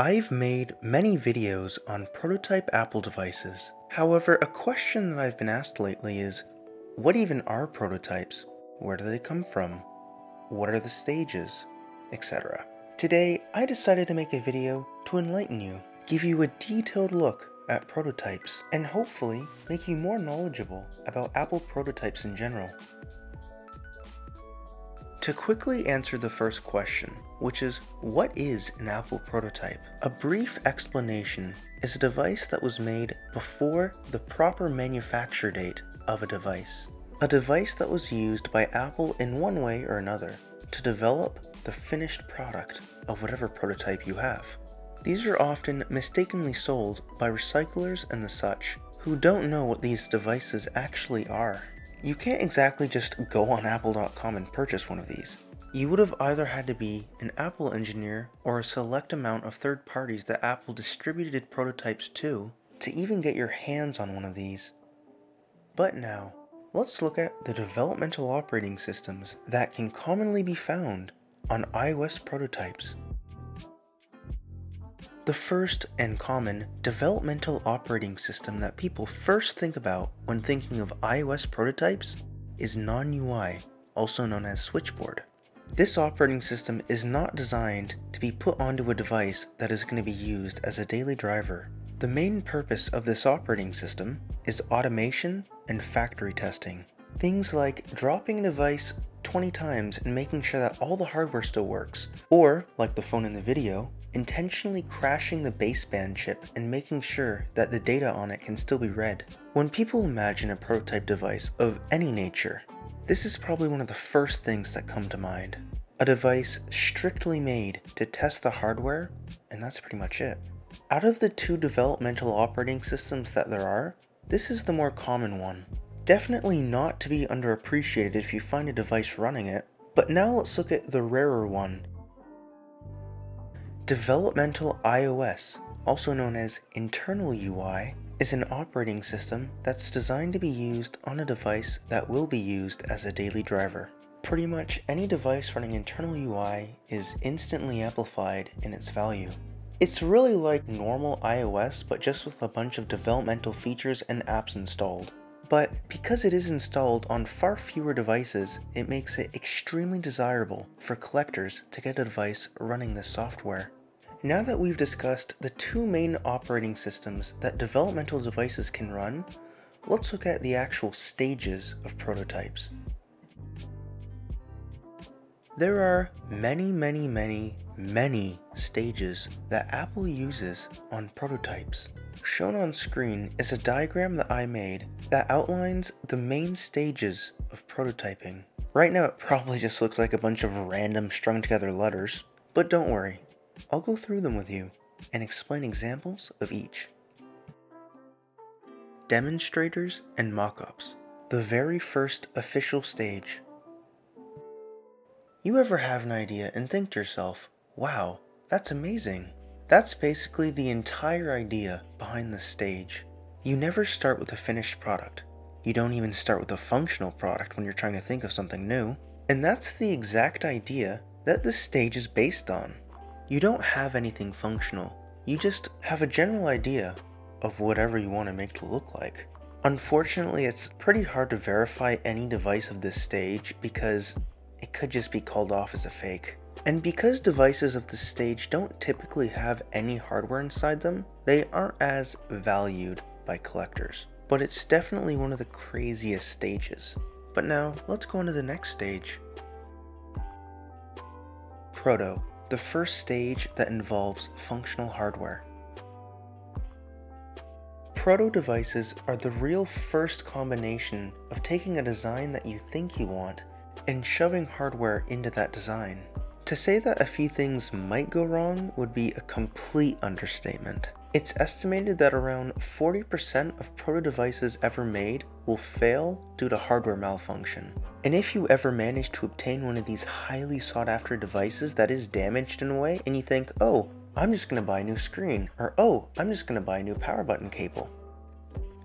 I've made many videos on prototype Apple devices. However, a question that I've been asked lately is, what even are prototypes? Where do they come from? What are the stages? Etc. Today, I decided to make a video to enlighten you, give you a detailed look at prototypes, and hopefully make you more knowledgeable about Apple prototypes in general. To quickly answer the first question, which is, what is an Apple prototype? A brief explanation is a device that was made before the proper manufacture date of a device that was used by Apple in one way or another to develop the finished product of whatever prototype you have. These are often mistakenly sold by recyclers and the such who don't know what these devices actually are. You can't exactly just go on Apple.com and purchase one of these. You would have either had to be an Apple engineer or a select amount of third parties that Apple distributed prototypes to even get your hands on one of these. But now, let's look at the developmental operating systems that can commonly be found on iOS prototypes. The first and common developmental operating system that people first think about when thinking of iOS prototypes is non-UI, also known as Switchboard. This operating system is not designed to be put onto a device that is going to be used as a daily driver. The main purpose of this operating system is automation and factory testing. Things like dropping a device 20 times and making sure that all the hardware still works, or, like the phone in the video, intentionally crashing the baseband chip and making sure that the data on it can still be read. When people imagine a prototype device of any nature, this is probably one of the first things that come to mind. A device strictly made to test the hardware, and that's pretty much it. Out of the two developmental operating systems that there are, this is the more common one. Definitely not to be underappreciated if you find a device running it, but now let's look at the rarer one. Developmental iOS, also known as Internal UI, is an operating system that's designed to be used on a device that will be used as a daily driver. Pretty much any device running Internal UI is instantly amplified in its value. It's really like normal iOS, but just with a bunch of developmental features and apps installed. But because it is installed on far fewer devices, it makes it extremely desirable for collectors to get a device running this software. Now that we've discussed the two main operating systems that developmental devices can run, let's look at the actual stages of prototypes. There are many stages that Apple uses on prototypes. Shown on screen is a diagram that I made that outlines the main stages of prototyping. Right now it probably just looks like a bunch of random strung together letters, but don't worry. I'll go through them with you and explain examples of each. Demonstrators and mock-ups, the very first official stage. You ever have an idea and think to yourself, wow, that's amazing. That's basically the entire idea behind this stage. You never start with a finished product. You don't even start with a functional product when you're trying to think of something new. And that's the exact idea that this stage is based on. You don't have anything functional. You just have a general idea of whatever you want to make it look like. Unfortunately, it's pretty hard to verify any device of this stage because it could just be called off as a fake. And because devices of this stage don't typically have any hardware inside them, they aren't as valued by collectors. But it's definitely one of the craziest stages. But now, let's go on to the next stage. Proto, the first stage that involves functional hardware. Proto devices are the real first combination of taking a design that you think you want and shoving hardware into that design. To say that a few things might go wrong would be a complete understatement. It's estimated that around 40% of proto devices ever made will fail due to hardware malfunction. And if you ever manage to obtain one of these highly sought after devices that is damaged in a way and you think, oh, I'm just gonna buy a new screen, or oh, I'm just gonna buy a new power button cable.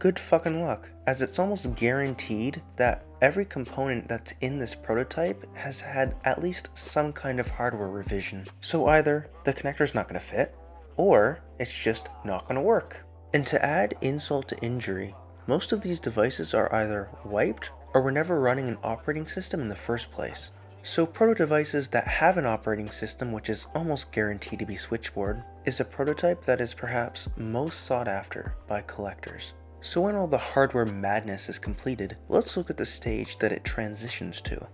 Good fucking luck, as it's almost guaranteed that every component that's in this prototype has had at least some kind of hardware revision. So either the connector's not going to fit, or it's just not going to work. And to add insult to injury, most of these devices are either wiped or were never running an operating system in the first place. So proto devices that have an operating system, which is almost guaranteed to be Switchboard, is a prototype that is perhaps most sought after by collectors. So when all the hardware madness is completed, let's look at the stage that it transitions to.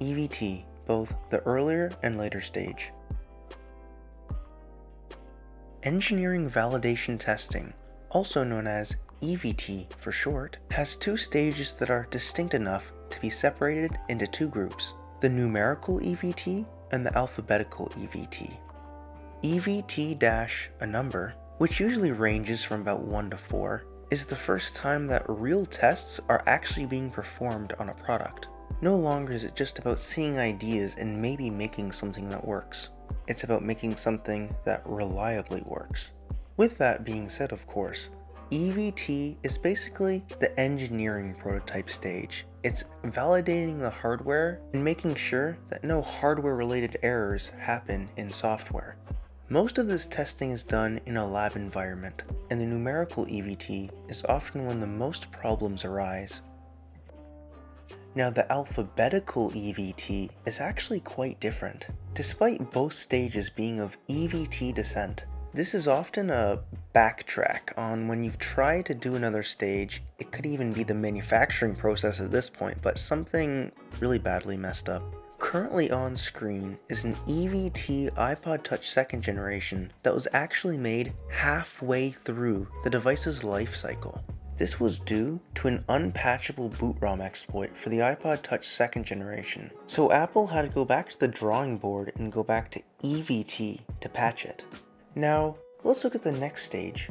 EVT, both the earlier and later stage. Engineering validation testing, also known as EVT for short, has two stages that are distinct enough to be separated into two groups, the numerical EVT and the alphabetical EVT. EVT-a number, which usually ranges from about 1 to 4, is the first time that real tests are actually being performed on a product. No longer is it just about seeing ideas and maybe making something that works. It's about making something that reliably works. With that being said, of course, EVT is basically the engineering prototype stage. It's validating the hardware and making sure that no hardware-related errors happen in software. Most of this testing is done in a lab environment, and the numerical EVT is often when the most problems arise. Now, the alphabetical EVT is actually quite different. Despite both stages being of EVT descent, this is often a backtrack on when you've tried to do another stage. It could even be the manufacturing process at this point, but something really badly messed up. Currently on screen is an EVT iPod Touch 2nd generation that was actually made halfway through the device's life cycle. This was due to an unpatchable boot ROM exploit for the iPod Touch 2nd generation. So Apple had to go back to the drawing board and go back to EVT to patch it. Now, let's look at the next stage.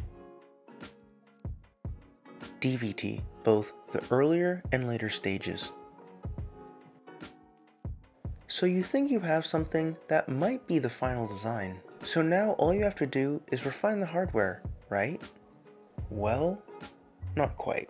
DVT, both the earlier and later stages. So you think you have something that might be the final design. So now all you have to do is refine the hardware, right? Well, not quite.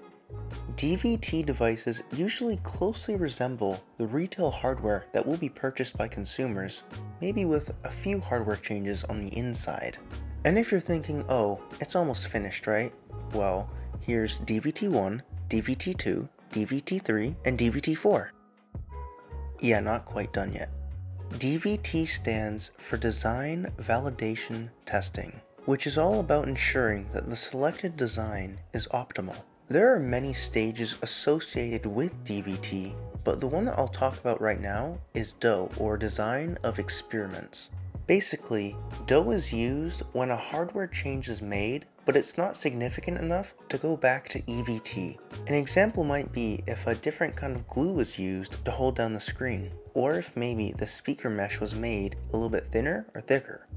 DVT devices usually closely resemble the retail hardware that will be purchased by consumers, maybe with a few hardware changes on the inside. And if you're thinking, oh, it's almost finished, right? Well, here's DVT1, DVT2, DVT3, and DVT4. Yeah, not quite done yet. DVT stands for Design Validation Testing, which is all about ensuring that the selected design is optimal. There are many stages associated with DVT, but the one that I'll talk about right now is DOE, or Design of Experiments. Basically, DOE is used when a hardware change is made, but it's not significant enough to go back to EVT. An example might be if a different kind of glue was used to hold down the screen, or if maybe the speaker mesh was made a little bit thinner or thicker.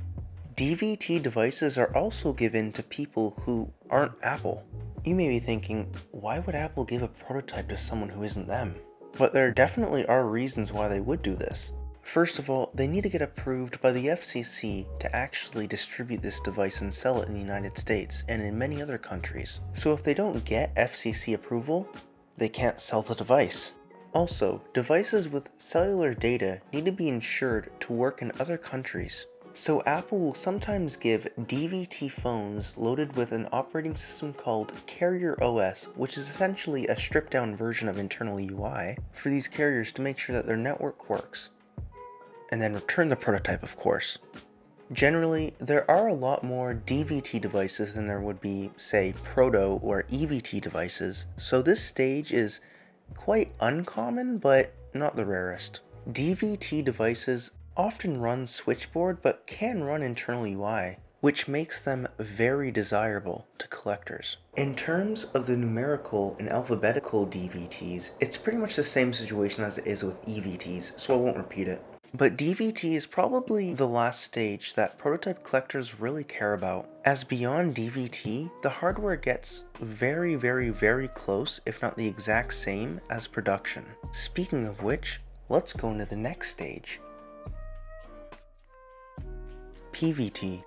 DVT devices are also given to people who aren't Apple. You may be thinking, why would Apple give a prototype to someone who isn't them? But there definitely are reasons why they would do this. First of all, they need to get approved by the FCC to actually distribute this device and sell it in the United States and in many other countries. So if they don't get FCC approval, they can't sell the device. Also, devices with cellular data need to be insured to work in other countries. So Apple will sometimes give DVT phones loaded with an operating system called Carrier OS, which is essentially a stripped down version of Internal UI, for these carriers to make sure that their network works. And then return the prototype, of course. Generally, there are a lot more DVT devices than there would be, say, proto or EVT devices, so this stage is quite uncommon, but not the rarest. DVT devices often run Switchboard but can run Internal UI, which makes them very desirable to collectors. In terms of the numerical and alphabetical DVTs, it's pretty much the same situation as it is with EVTs, so I won't repeat it. But DVT is probably the last stage that prototype collectors really care about, as beyond DVT, the hardware gets very, very, very close, if not the exact same, as production. Speaking of which, let's go into the next stage. PVT.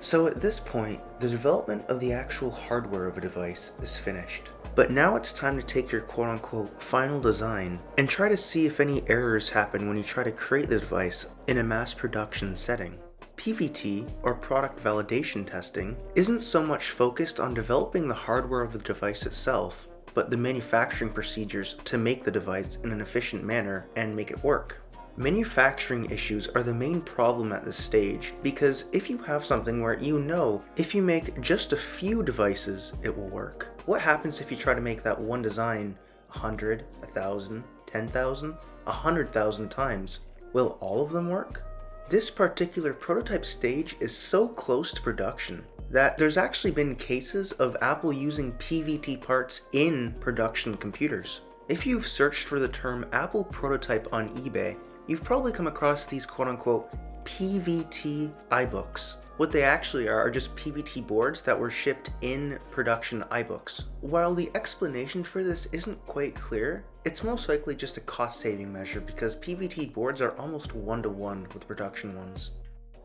So at this point, the development of the actual hardware of a device is finished. But now it's time to take your quote-unquote final design and try to see if any errors happen when you try to create the device in a mass production setting. PVT, or product validation testing, isn't so much focused on developing the hardware of the device itself, but the manufacturing procedures to make the device in an efficient manner and make it work. Manufacturing issues are the main problem at this stage, because if you have something where you know if you make just a few devices it will work, what happens if you try to make that one design 100, 1,000, 10,000, 100,000 times? Will all of them work? This particular prototype stage is so close to production that there's actually been cases of Apple using PVT parts in production computers. If you've searched for the term Apple prototype on eBay, you've probably come across these quote-unquote PVT iBooks. What they actually are just PVT boards that were shipped in production iBooks. While the explanation for this isn't quite clear, it's most likely just a cost-saving measure because PVT boards are almost one-to-one with production ones.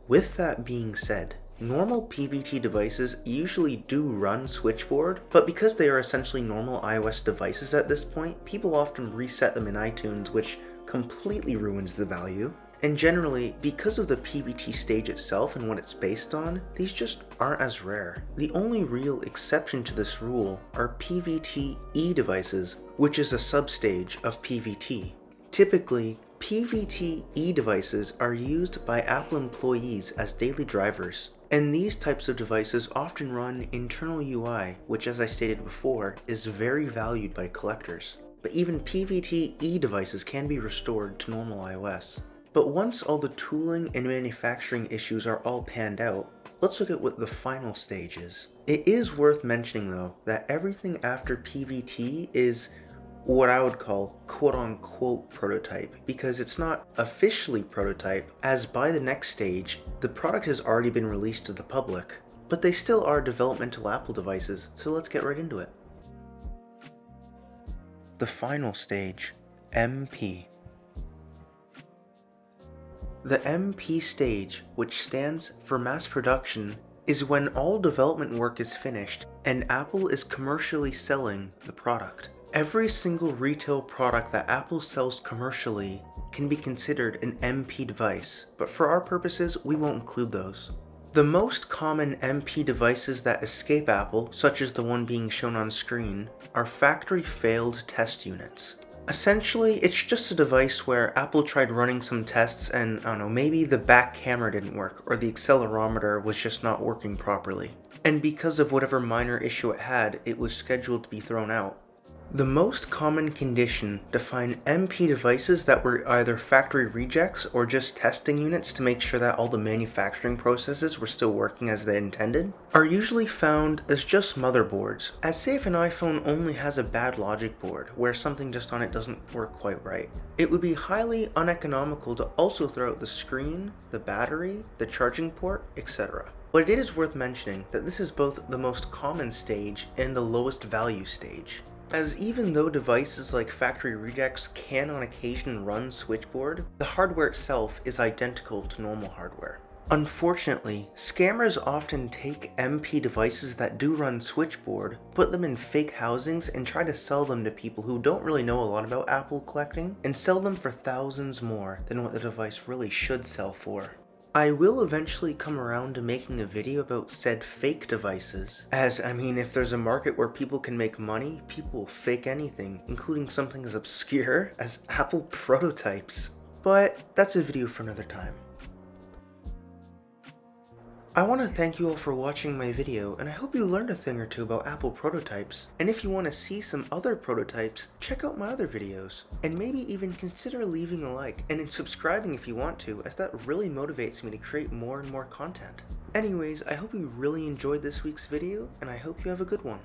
With that being said, normal PVT devices usually do run Switchboard, but because they are essentially normal iOS devices at this point, people often reset them in iTunes, which completely ruins the value. And generally, because of the PVT stage itself and what it's based on, these just aren't as rare. The only real exception to this rule are PVT-E devices, which is a substage of PVT. Typically, PVT-E devices are used by Apple employees as daily drivers, and these types of devices often run internal UI, which, as I stated before, is very valued by collectors. But even PVT-E devices can be restored to normal iOS. But once all the tooling and manufacturing issues are all panned out, let's look at what the final stage is. It is worth mentioning though, that everything after PVT is what I would call quote-unquote prototype, because it's not officially prototype, as by the next stage, the product has already been released to the public, but they still are developmental Apple devices, so let's get right into it. The final stage, MP. The MP stage, which stands for mass production, is when all development work is finished and Apple is commercially selling the product. Every single retail product that Apple sells commercially can be considered an MP device, but for our purposes, we won't include those. The most common MP devices that escape Apple, such as the one being shown on screen, are factory failed test units. Essentially, it's just a device where Apple tried running some tests and, I don't know, maybe the back camera didn't work or the accelerometer was just not working properly. And because of whatever minor issue it had, it was scheduled to be thrown out. The most common condition defined MP devices that were either factory rejects or just testing units to make sure that all the manufacturing processes were still working as they intended, are usually found as just motherboards, as say if an iPhone only has a bad logic board where something just on it doesn't work quite right. It would be highly uneconomical to also throw out the screen, the battery, the charging port, etc. But it is worth mentioning that this is both the most common stage and the lowest value stage. As even though devices like factory rejects can on occasion run Switchboard, the hardware itself is identical to normal hardware. Unfortunately, scammers often take MP devices that do run Switchboard, put them in fake housings, and try to sell them to people who don't really know a lot about Apple collecting, and sell them for thousands more than what the device really should sell for. I will eventually come around to making a video about said fake devices, as I mean, if there's a market where people can make money, people will fake anything, including something as obscure as Apple prototypes. But that's a video for another time. I want to thank you all for watching my video, and I hope you learned a thing or two about Apple prototypes, and if you want to see some other prototypes, check out my other videos, and maybe even consider leaving a like, and subscribing if you want to, as that really motivates me to create more and more content. Anyways, I hope you really enjoyed this week's video, and I hope you have a good one.